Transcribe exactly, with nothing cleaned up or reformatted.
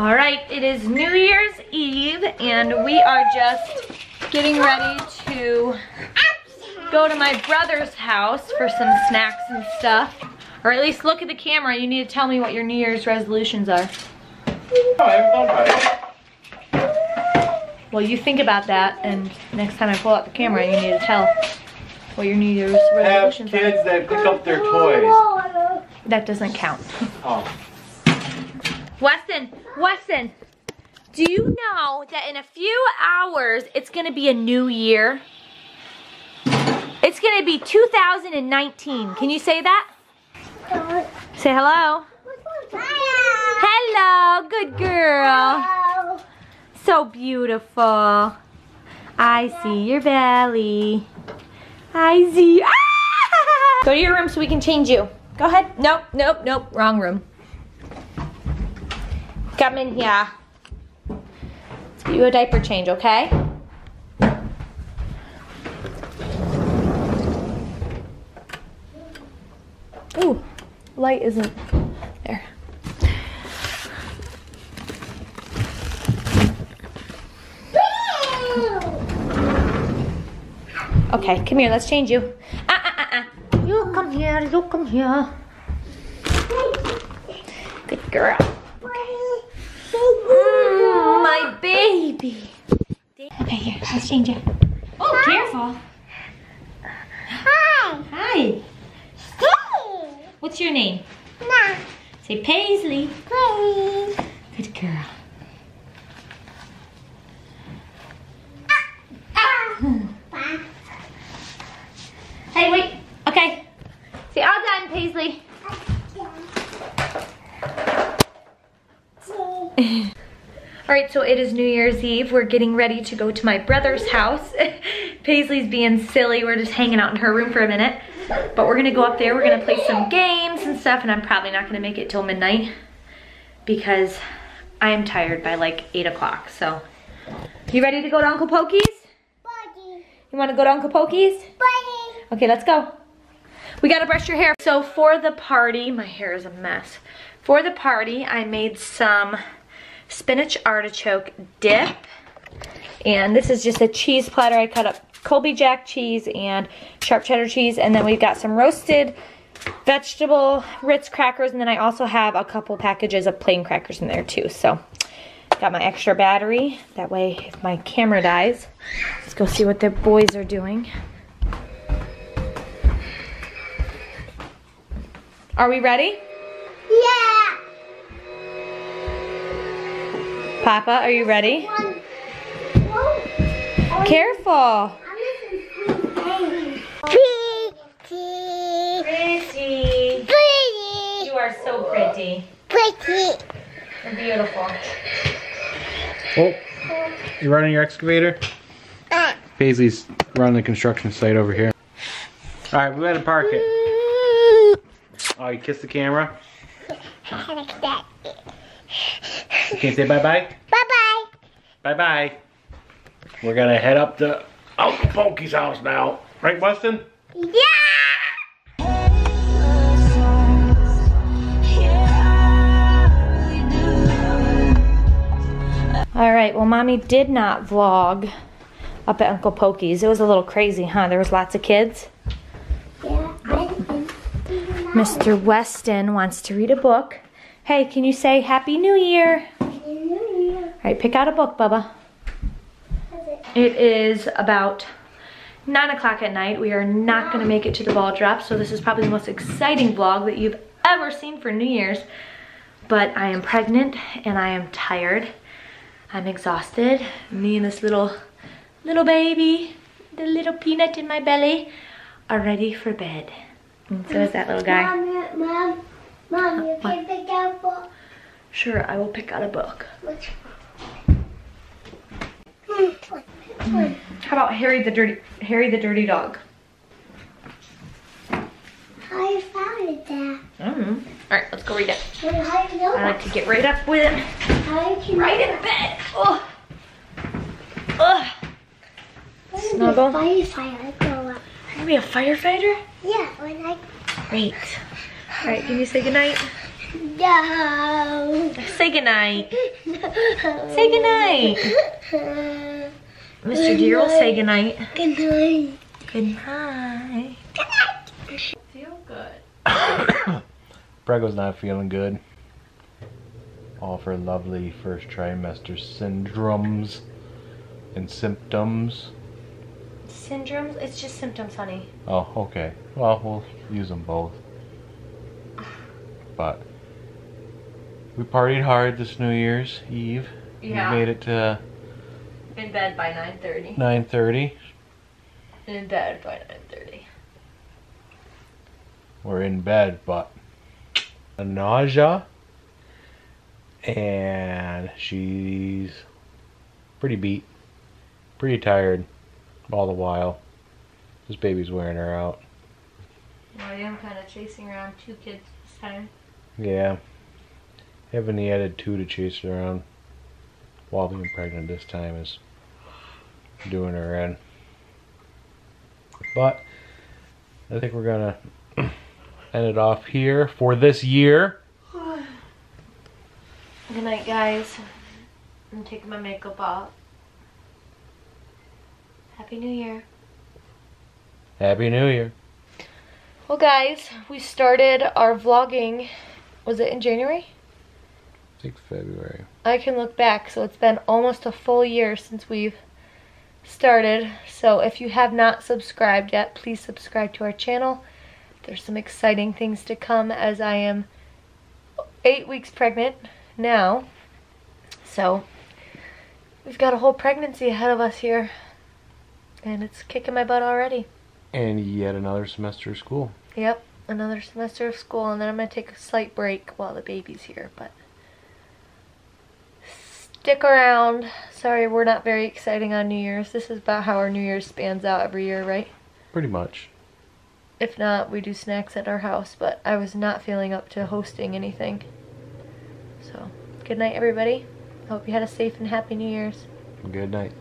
All right, it is New Year's Eve and we are just getting ready to go to my brother's house for some snacks and stuff. Or at least look at the camera. You need to tell me what your New Year's resolutions are. Well, you think about that, and next time I pull out the camera, you need to tell what your New Year's resolutions are. Have kids that pick up their toys. That doesn't count. Oh. Weston, Weston, do you know that in a few hours, it's gonna be a new year? It's gonna be two thousand nineteen. Can you say that? Say hello. Hello, good girl. So beautiful. I see your belly. I see you. Ah! Go to your room so we can change you. Go ahead. Nope, nope, nope. Wrong room. Come in here. Let's get you a diaper change, okay? Ooh, light isn't there. Okay, come here, let's change you. Uh, uh, uh, uh. You come here, you come here. Good girl. Okay. Mm, my baby. Okay, here, let's change you. Oh, hi. Careful. Hi. Hi. What's your name? Nah. Say Paisley. Paisley. Good girl. Ah. Ah. Ah. Hey, wait. Okay. Say all done, Paisley. All right, so it is New Year's Eve. We're getting ready to go to my brother's house. Paisley's being silly. We're just hanging out in her room for a minute. But we're gonna go up there, we're gonna play some games and stuff, and I'm probably not gonna make it till midnight because I am tired by like eight o'clock, so. You ready to go to Uncle Pokey's? Buddy. You wanna go to Uncle Pokey's? Buddy. Okay, let's go. We gotta brush your hair. So for the party, my hair is a mess. For the party, I made some spinach artichoke dip. And this is just a cheese platter. I cut up Colby Jack cheese and sharp cheddar cheese, and then we've got some roasted vegetable Ritz crackers, and then I also have a couple packages of plain crackers in there too. So got my extra battery, that way if my camera dies. Let's go see what the boys are doing. Are we ready? Yeah. Papa, are you ready? One. One. Careful. Pretty. Pretty. You are so pretty. Pretty. You're beautiful. Oh, you running your excavator? Uh. Paisley's running the construction site over here. All right, we gotta park it. Oh, you kissed the camera? You can't say bye-bye? Bye-bye. Bye-bye. We're gonna head up to Uncle Pokey's house now. Right, Weston? Yeah! All right, well, Mommy did not vlog up at Uncle Pokey's. It was a little crazy, huh? There was lots of kids. Yeah, I didn't Mister Weston wants to read a book. Hey, can you say Happy New Year? Happy New Year. All right, pick out a book, Bubba. It is about nine o'clock at night. We are not gonna make it to the ball drop, so this is probably the most exciting vlog that you've ever seen for New Year's. But I am pregnant and I am tired. I'm exhausted. Me and this little, little baby, the little peanut in my belly, are ready for bed. And so is that little guy. Mom, mom, mom, you can pick out a book. Sure, I will pick out a book. Mm. How about Harry the Dirty Harry the Dirty Dog? How you found that? I don't know. All right, let's go read it. Well, how you know I like to get right up with him. How you right know in bed. Oh. Ugh. Snuggle. I'm gonna be a firefighter. You're gonna be a firefighter? Yeah. When I... Great. All right, can you say goodnight? No. Say goodnight. No. Say goodnight. Mister Deer will say goodnight. Goodnight. Goodnight. Goodnight. Feel good. Brego's not feeling good. All for lovely first trimester syndromes and symptoms. Syndromes? It's just symptoms, honey. Oh, okay. Well, we'll use them both. But we partied hard this New Year's Eve. Yeah. We made it to... In bed by nine thirty. nine thirty. In bed by nine thirty. We're in bed, but... A nausea. And she's pretty beat. Pretty tired. All the while. This baby's wearing her out. Well, I am kind of chasing around two kids this time. Yeah. Having the added two to chase around while being pregnant this time is doing her in. But I think we're going to end it off here for this year. Good night, guys. I'm taking my makeup off. Happy New Year. Happy New Year. Well, guys, we started our vlogging, was it in January? I think February. I can look back, so it's been almost a full year since we've started. So if you have not subscribed yet, please subscribe to our channel. There's some exciting things to come as I am eight weeks pregnant now. So we've got a whole pregnancy ahead of us here. And it's kicking my butt already. And yet another semester of school. Yep, another semester of school, and then I'm going to take a slight break while the baby's here, but stick around. Sorry, we're not very exciting on New Year's. This is about how our New Year's spans out every year, right? Pretty much. If not, we do snacks at our house, but I was not feeling up to hosting anything. So, good night, everybody. Hope you had a safe and happy New Year's. Good night.